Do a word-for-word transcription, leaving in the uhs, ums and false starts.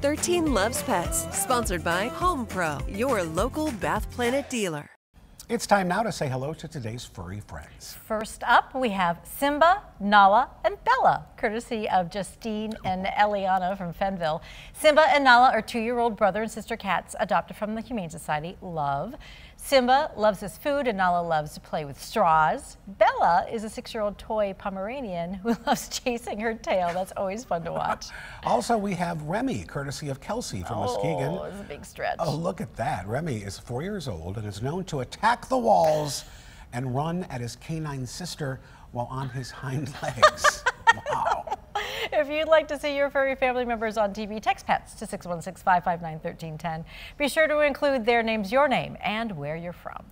thirteen Loves Pets, sponsored by HomePro, your local Bath Planet dealer. It's time now to say hello to today's furry friends. First up, we have Simba, Nala, and Bella, courtesy of Justine and Eliana from Fenville. Simba and Nala are two-year-old brother and sister cats adopted from the Humane Society. Love. Simba loves his food, and Nala loves to play with straws. Bella is a six-year-old toy Pomeranian who loves chasing her tail. That's always fun to watch. Also, we have Remi, courtesy of Kelsey from oh, Muskegon. Oh, it's a big stretch. Oh, look at that. Remi is four years old and is known to attack the walls and run at his canine sister while on his hind legs. Wow. If you'd like to see your furry family members on T V, text pets to six one six, five five nine, one three one zero. Be sure to include their names, your name, and where you're from.